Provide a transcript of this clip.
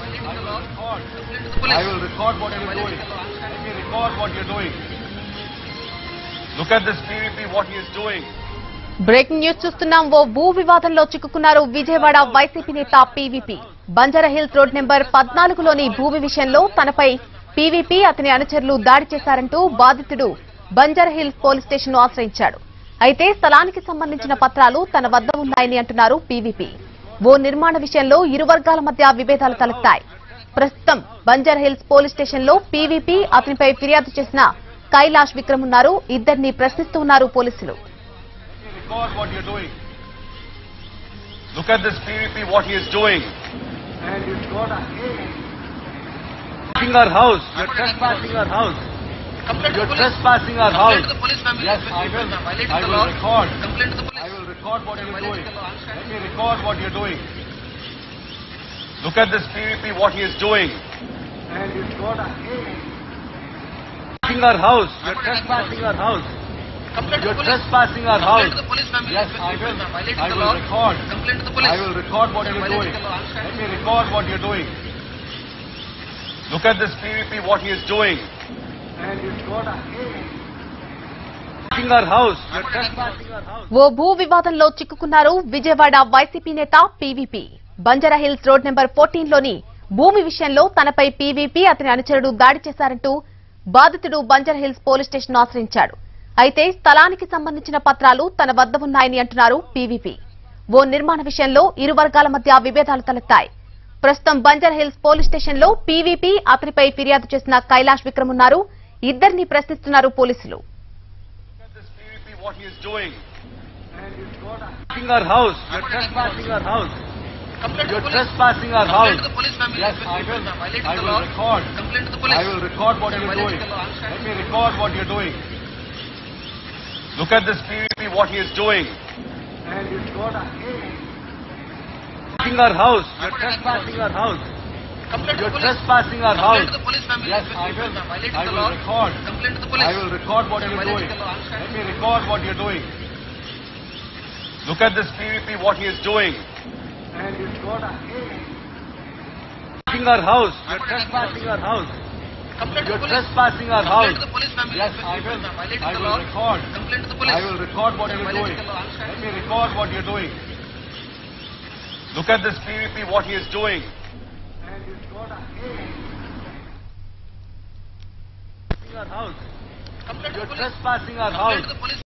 I will record what you're doing. Let me record what you're doing. Look at this PVP, what he is doing. Breaking news chustunam, wo boo vivadamlo chikkukunnaru Vijayawada YCP neta PVP. Banjara Hills road number 14 loni bhoomi vishayamlo tanapai PVP atani anucharulu daadi chesarantu baaditudu Banjara Hills police station nu aashrayinchadu. Aithe sthalaniki sambandhinchina patralu tana vadda unnayani antunaru PVP. ఓ నిర్మాణ విషయంలో ఇరు వర్గాల మధ్య విభేదాలు తలెత్తాయి. ప్రస్తుతం Banjara hills police స్టేషన్లో PVP అతనిపై ఫిర్యాదు చేసిన కైలాష్ విక్రమ్ ఉన్నారు. ఇద్దరిని ప్రశ్నిస్తున్నారు పోలీసులు. Let me record what you're doing. Look at this PVP, what he is doing. And it's got a hate. Our house. You're trespassing our house. You're trespassing our house. Yes, I will record. I will record what you're doing. Let me record what you're doing. Look at this PVP, what he is doing. And it's got a hate. ఓ భూ వివాదంలో చిక్కుకున్నారు Vijayawada YCP నేత PVP. Banjara hills road number 14 లోని భూమి విషయంలో తనపై PVP అతని అనుచరుడు దాడి చేశారంటూ బాధితుడు బంజారా హిల్స్ పోలీస్ స్టేషన్ ఆశ్రయించాడు. అయితే స్థలానికి సంబంధించిన పత్రాలు తన వద్ద ఉన్నాయని అంటున్నారు పీవీపీ. ఓ నిర్మాణ విషయంలో ఇరు వర్గాల మధ్య విభేదాలు తలెత్తాయి. ప్రస్తుతం బంజారా హిల్స్ పోలీస్ స్టేషన్లో పీవీపీ అతనిపై ఫిర్యాదు చేసిన కైలాష్ విక్రమ్ ఉన్నారు. ఇద్దరిని ప్రశ్నిస్తున్నారు పోలీసులు. What he is doing. And it's got a our house. You're trespassing our house. You're trespassing our house. Yes, I will record. I will record what you're doing. Let me record what you're doing. Look at this PVP, what he is doing. And it's got a our house. You're trespassing our house. You're trespassing our house. Yes, I will record. I will record what you're doing. Let me record what you're doing. Look at this PVP, what he is doing. And it's got a our house. You're trespassing our house. You're trespassing our house. Yes, I will record. I will record what you're doing. Let me record what you're doing. Look at this PVP, what he is doing. You're trespassing our house.